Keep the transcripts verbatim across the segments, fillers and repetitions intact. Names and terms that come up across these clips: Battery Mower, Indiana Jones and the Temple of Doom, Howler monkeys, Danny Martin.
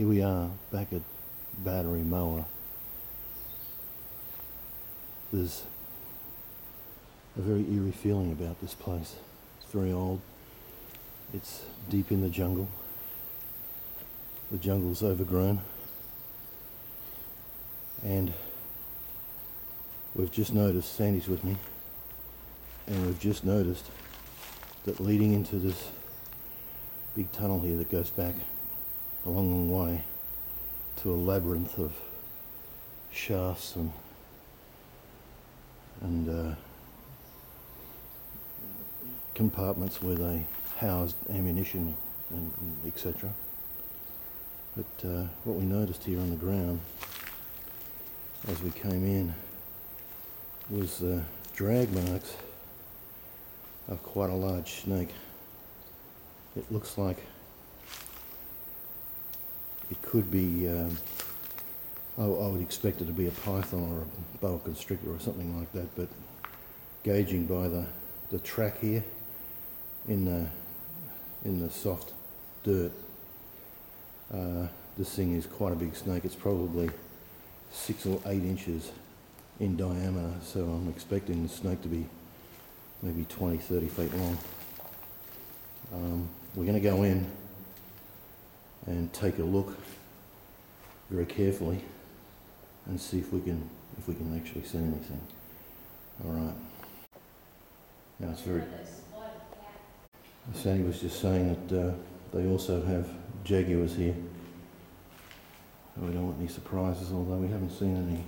Here we are back at Battery Mower. There's a very eerie feeling about this place. It's very old. It's deep in the jungle. The jungle's overgrown. And we've just noticed, Sandy's with me, and we've just noticed that leading into this big tunnel here that goes back a long, long way to a labyrinth of shafts and and uh, compartments where they housed ammunition and, and et cetera. But uh, what we noticed here on the ground as we came in was uh, drag marks of quite a large snake. It looks like it could be, um, I, I would expect it to be a python or a boa constrictor or something like that, but gauging by the, the track here in the, in the soft dirt, uh, this thing is quite a big snake. It's probably six or eight inches in diameter, so I'm expecting the snake to be maybe twenty, thirty feet long. Um, we're going to go in and take a look very carefully and see if we can if we can actually see anything. All right. Now it's very. Sandy was just saying that uh, they also have jaguars here. So we don't want any surprises, although we haven't seen any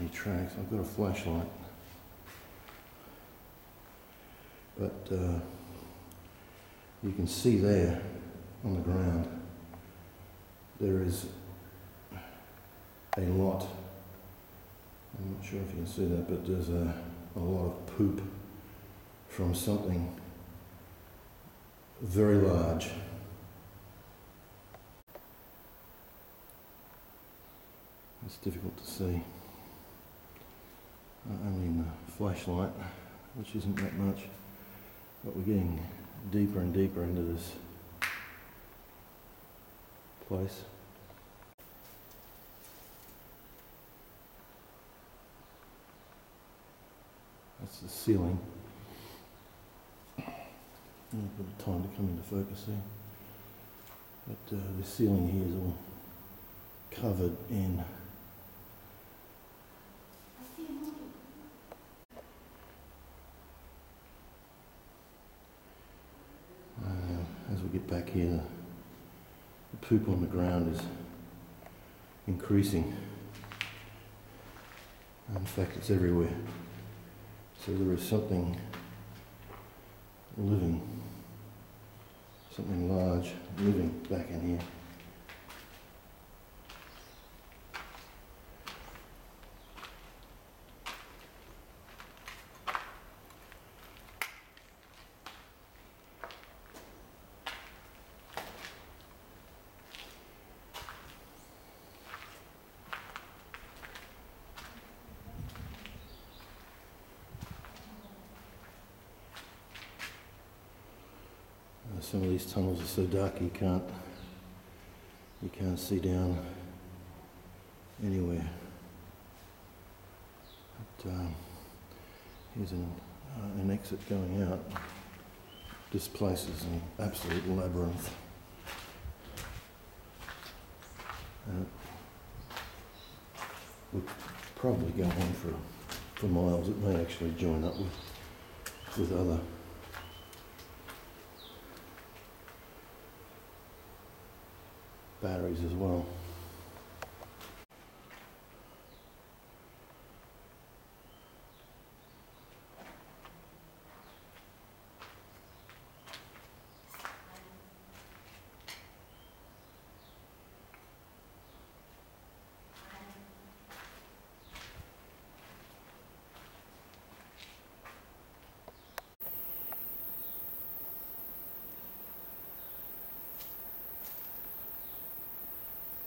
any tracks. I've got a flashlight, but uh, you can see there on the ground there is a lot, I'm not sure if you can see that, but there's a, a lot of poop from something very large. It's difficult to see, not only in the flashlight, which isn't that much, but we're getting deeper and deeper into this place. That's the ceiling. A little bit of time to come into focus there. But uh, the ceiling here is all covered in back here. The poop on the ground is increasing. In fact, it's everywhere. So there is something living, something large living back in here. Some of these tunnels are so dark you can't you can't see down anywhere. But, um, here's an, uh, an exit going out. This place is an absolute labyrinth. And it would probably go on for for miles. It may actually join up with with other. Batteries as well.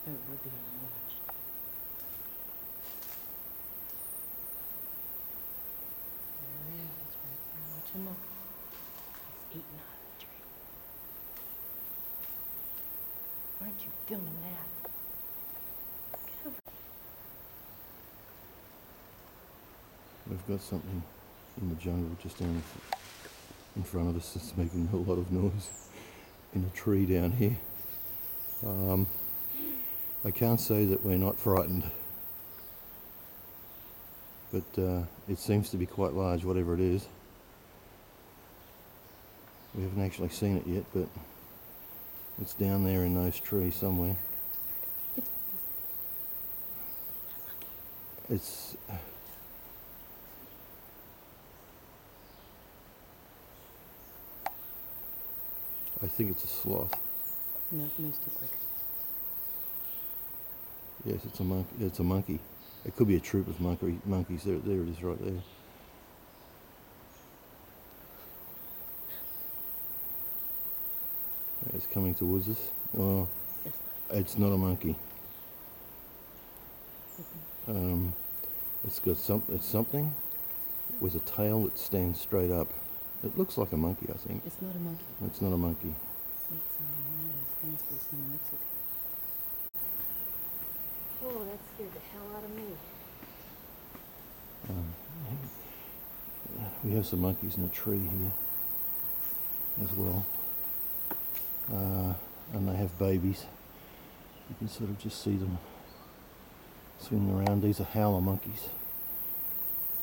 It would be enlarged. There it is, right there. Watch him up. He's eaten out of the tree. Aren't you? filming that. Get over here. We've got something in the jungle just down in front of us that's making a lot of noise in a tree down here. Um, I can't say that we're not frightened, but uh, it seems to be quite large, whatever it is. We haven't actually seen it yet, but it's down there in those trees somewhere. It's... I think it's a sloth. No, it moves too quick. Yes, it's a monkey. It's a monkey. It could be a troop of monkey monkeys. There, there it is, right there. It's coming towards us. Oh, it's not a monkey. Um, it's got some. It's something with a tail that stands straight up. It looks like a monkey, I think. It's not a monkey. It's not a monkey. It's um, one of those things we've seen in Mexico. Oh, that scared the hell out of me. Um, we have some monkeys in a tree here as well. Uh, and they have babies. You can sort of just see them swimming around. These are howler monkeys.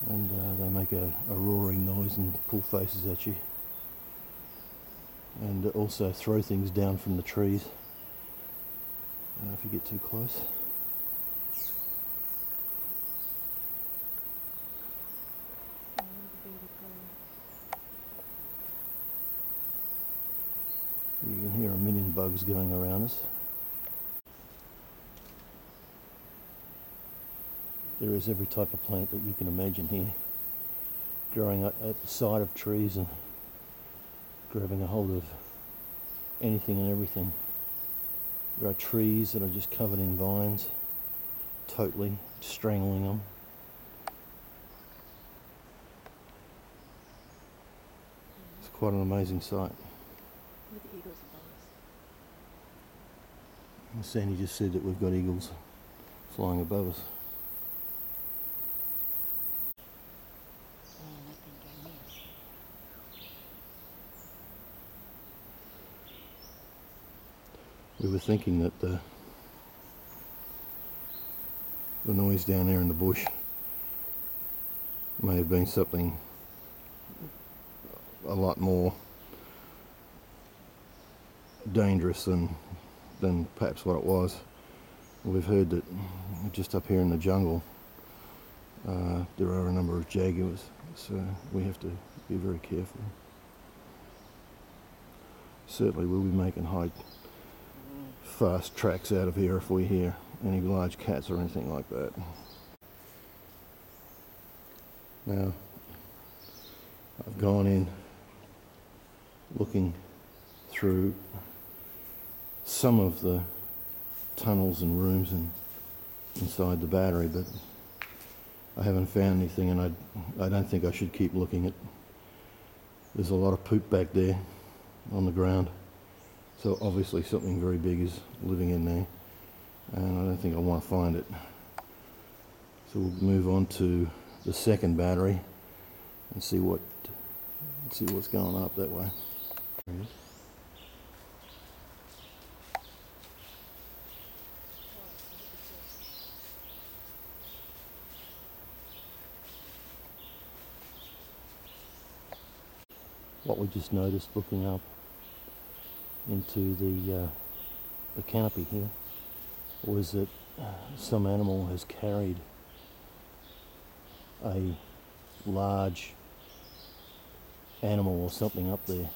And uh, they make a, a roaring noise and pull faces at you, and also throw things down from the trees uh, if you get too close. You can hear a million bugs going around us. There is every type of plant that you can imagine here, growing at the side of trees and grabbing a hold of anything and everything. There are trees that are just covered in vines, totally strangling them. It's quite an amazing sight. Look at the eagles above us. Sandy just said that we've got eagles flying above us. We were thinking that the, the noise down there in the bush may have been something a lot more dangerous than, than perhaps what it was. We've heard that just up here in the jungle uh, there are a number of jaguars, so we have to be very careful. Certainly we'll be making high fast tracks out of here if we hear any large cats or anything like that. Now, I've gone in looking through some of the tunnels and rooms and inside the battery, but I haven't found anything, and I, I don't think I should keep looking. At there's a lot of poop back there on the ground. So obviously something very big is living in there, and I don't think I want to find it. So we'll move on to the second battery and see what see what's going up that way. What we just noticed looking up into the, uh, the canopy here was that uh, some animal has carried a large animal or something up there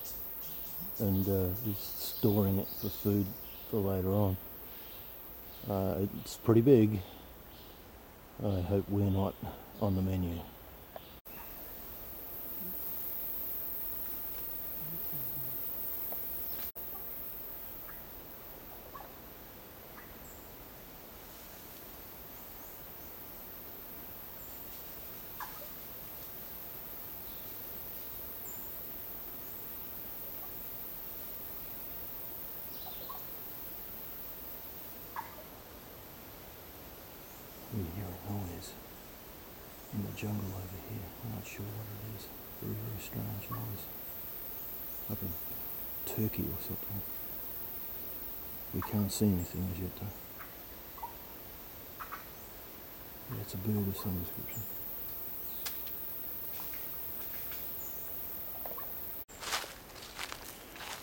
and uh, is storing it for food for later on. Uh, it's pretty big. I hope we're not on the menu. in the jungle over here. I'm not sure what it is. Very, very strange noise. Like a turkey or something. We can't see anything as yet though. Yeah, it's a bird of some description.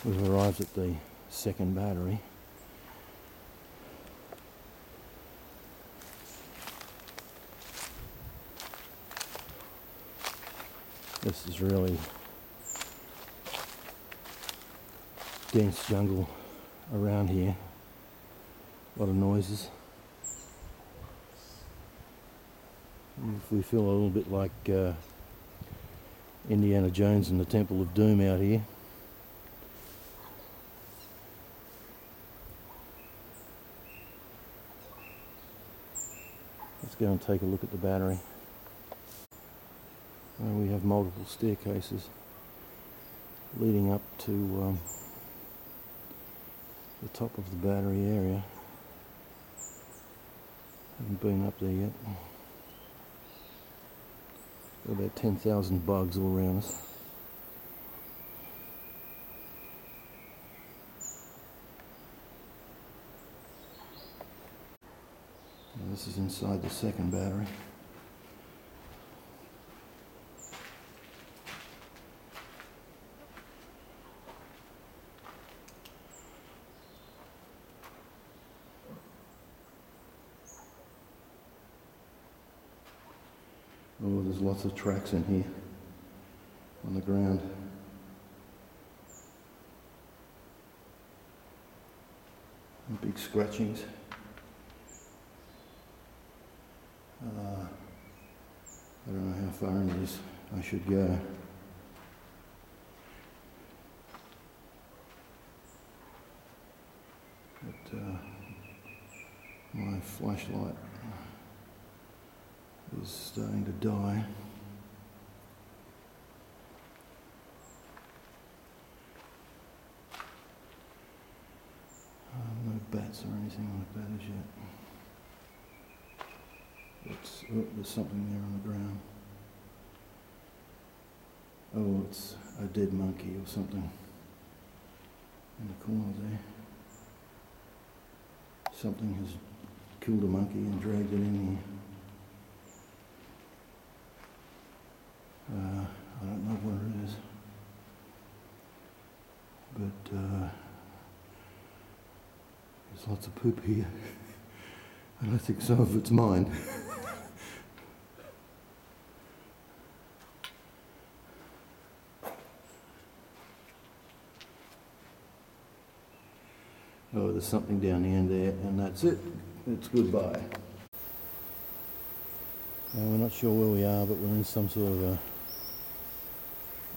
We've arrived at the second battery. This is really dense jungle around here. A lot of noises. We feel a little bit like uh, Indiana Jones and the Temple of Doom out here. Let's go and take a look at the battery. Uh, we have multiple staircases leading up to um, the top of the battery area. Haven't been up there yet. Got about ten thousand bugs all around us. Now this is inside the second battery. Oh, there's lots of tracks in here on the ground. And big scratchings. Uh, I don't know how far in it is I should go. But uh, my flashlight is starting to die. Uh, no bats or anything like that as yet. It's, oh, there's something there on the ground. Oh, it's a dead monkey or something in the corner there. Something has killed a monkey and dragged it in here. Uh, I don't know what it is, but uh, there's lots of poop here, and I think some of it's mine. Oh, there's something down the end there, and that's it. It's goodbye. Uh, we're not sure where we are, but we're in some sort of a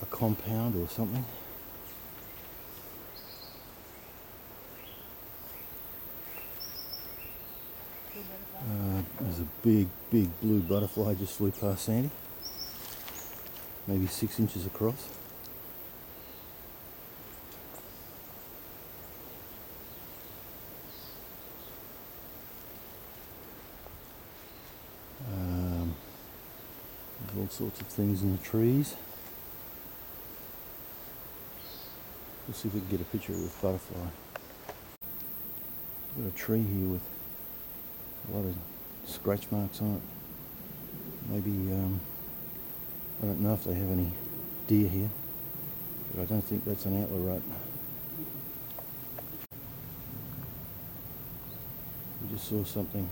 a compound or something. Uh, there's a big, big blue butterfly just flew past Sandy. Maybe six inches across. Um, there's all sorts of things in the trees. We'll see if we can get a picture of this butterfly. We've got a tree here with a lot of scratch marks on it. Maybe, um, I don't know if they have any deer here, but I don't think that's an antler rut. We just saw something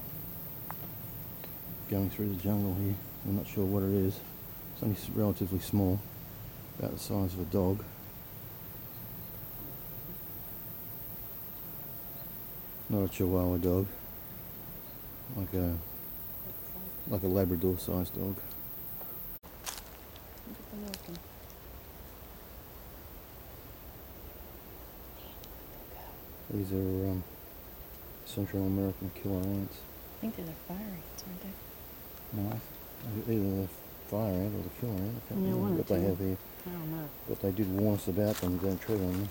going through the jungle here. We're not sure what it is. It's only relatively small, about the size of a dog. Not a Chihuahua dog, like a like a Labrador-sized dog. These are um, Central American killer ants. I think they're the fire ants, aren't they? No, either the fire ant or the killer ant. I can't remember what they have here. I don't know. But they did warn us about them. Don't tread on them.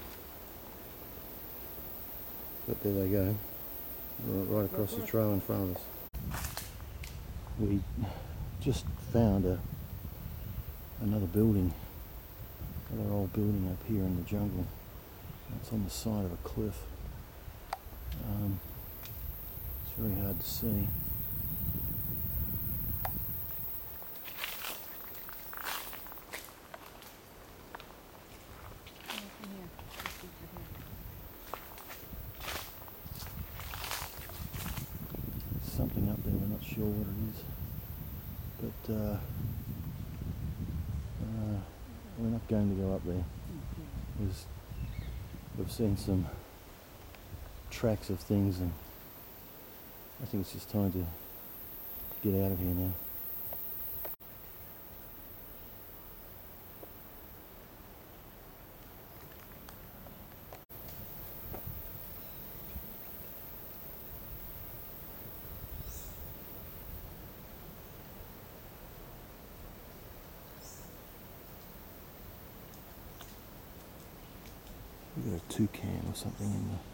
But there they go. Right across the trail in front of us. We just found a another building, another old building up here in the jungle. It's on the side of a cliff. Um, it's very hard to see. Something up there, we're not sure what it is, but uh, uh, we're not going to go up there. There's, we've seen some tracks of things, and I think it's just time to get out of here now. We've got a toucan or something in there.